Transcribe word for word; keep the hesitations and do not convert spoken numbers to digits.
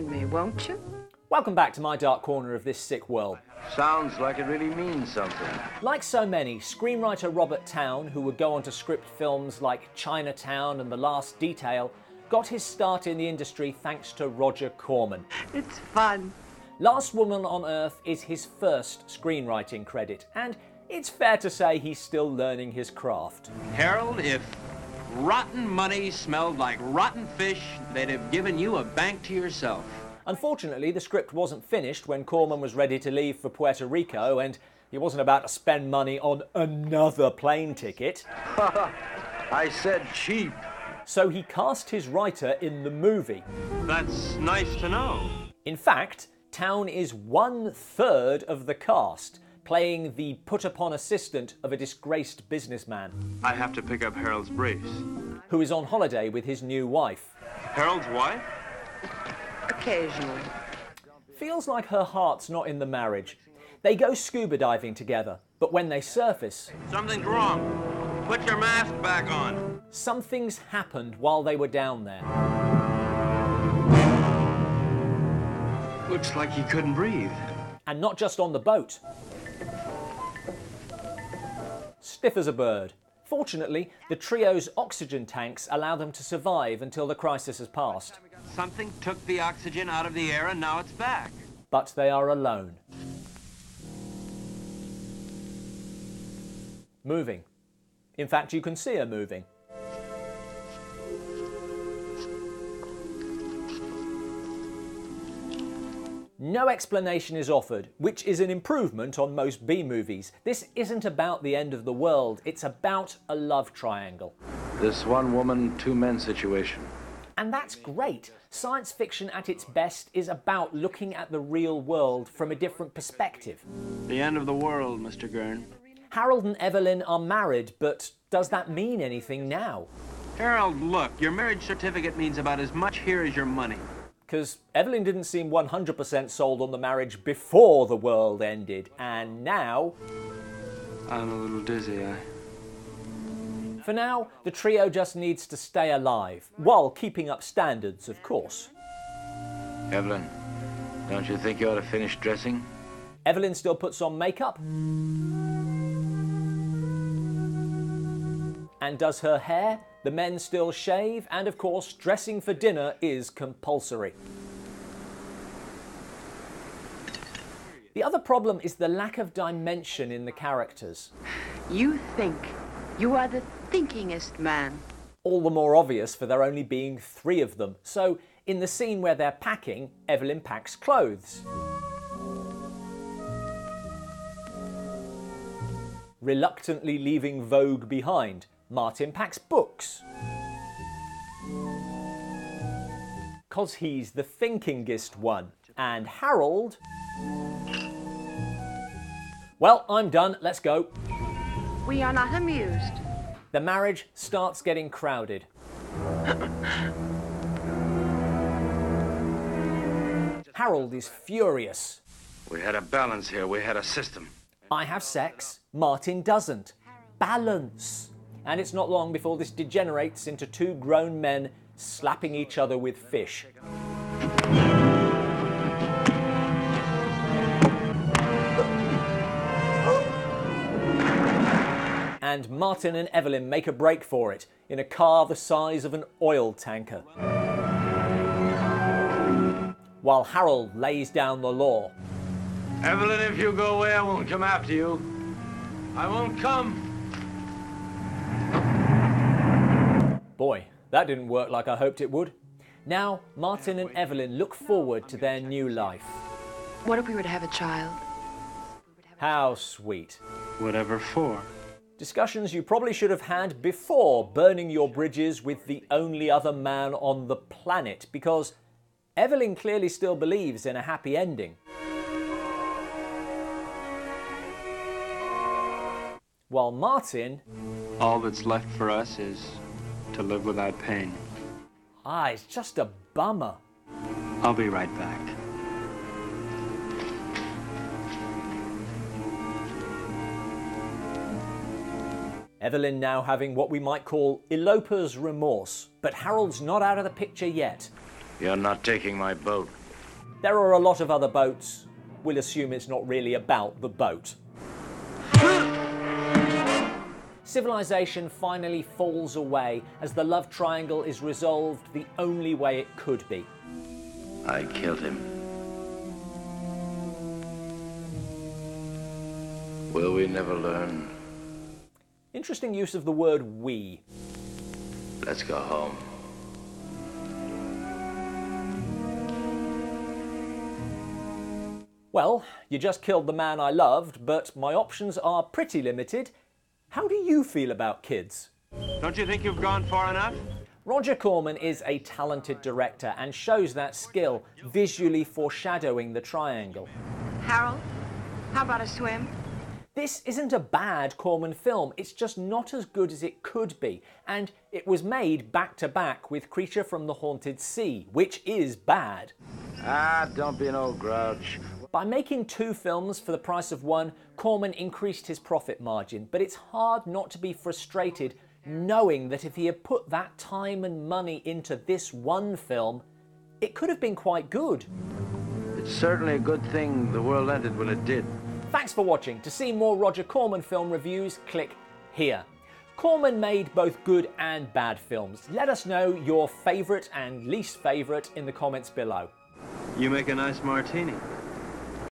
join me, won't you? Welcome back to my dark corner of this sick world. Sounds like it really means something. Like so many, screenwriter Robert Towne, who would go on to script films like Chinatown and The Last Detail, got his start in the industry thanks to Roger Corman. It's fun. Last Woman on Earth is his first screenwriting credit, and it's fair to say he's still learning his craft. Harold, if rotten money smelled like rotten fish, they'd have given you a bank to yourself. Unfortunately, the script wasn't finished when Corman was ready to leave for Puerto Rico, and he wasn't about to spend money on another plane ticket. I said cheap. So he cast his writer in the movie. That's nice to know. In fact, Towne is one-third of the cast, playing the put-upon assistant of a disgraced businessman. I have to pick up Harold's briefs. Who is on holiday with his new wife. Harold's wife? Occasionally. Feels like her heart's not in the marriage. They go scuba diving together, but when they surface... Something's wrong. Put your mask back on. Something's happened while they were down there. Looks like he couldn't breathe. And not just on the boat. Stiff as a bird. Fortunately, the trio's oxygen tanks allow them to survive until the crisis has passed. Something took the oxygen out of the air and now it's back. But they are alone. Moving. In fact, you can see her moving. No explanation is offered, which is an improvement on most B-movies. This isn't about the end of the world, it's about a love triangle. This one woman, two men situation. And that's great. Science fiction at its best is about looking at the real world from a different perspective. The end of the world, Mister Gern. Harold and Evelyn are married, but does that mean anything now? Harold, look, your marriage certificate means about as much here as your money. Because Evelyn didn't seem one hundred percent sold on the marriage before the world ended, and now... I'm a little dizzy, eh? For now, the trio just needs to stay alive, while keeping up standards, of course. Evelyn, don't you think you ought to finish dressing? Evelyn still puts on makeup. And does her hair. The men still shave, and of course, dressing for dinner is compulsory. The other problem is the lack of dimension in the characters. You think. You are the thinkingest man. All the more obvious for there only being three of them. So, in the scene where they're packing, Evelyn packs clothes. Reluctantly leaving Vogue behind. Martin packs books. Cos he's the thinkingest one. And Harold... Well, I'm done, let's go. We are not amused. The marriage starts getting crowded. Harold is furious. We had a balance here, we had a system. I have sex, Martin doesn't. Balance. And it's not long before this degenerates into two grown men slapping each other with fish. And Martin and Evelyn make a break for it in a car the size of an oil tanker. While Harold lays down the law. Evelyn, if you go away, I won't come after you. I won't come. Boy, that didn't work like I hoped it would. Now, Martin and Evelyn look forward to their new life. What if we were to have a child? How sweet. Whatever for. Discussions you probably should have had before burning your bridges with the only other man on the planet, because Evelyn clearly still believes in a happy ending. While Martin... All that's left for us is... to live without pain. Ah, it's just a bummer. I'll be right back. Evelyn now having what we might call eloper's remorse, but Harold's not out of the picture yet. You're not taking my boat. There are a lot of other boats. We'll assume it's not really about the boat. Civilization finally falls away as the love triangle is resolved the only way it could be. I killed him. Will we never learn? Interesting use of the word we. Let's go home. Well, you just killed the man I loved, but my options are pretty limited. How do you feel about kids? Don't you think you've gone far enough? Roger Corman is a talented director and shows that skill, visually foreshadowing the triangle. Harold, how about a swim? This isn't a bad Corman film, it's just not as good as it could be, and it was made back-to-back with Creature from the Haunted Sea, which is bad. Ah, don't be an old grouch. By making two films for the price of one, Corman increased his profit margin, but it's hard not to be frustrated knowing that if he had put that time and money into this one film, it could have been quite good. It's certainly a good thing the world ended when it did. Thanks for watching. To see more Roger Corman film reviews, click here. Corman made both good and bad films. Let us know your favourite and least favourite in the comments below. You make a nice martini.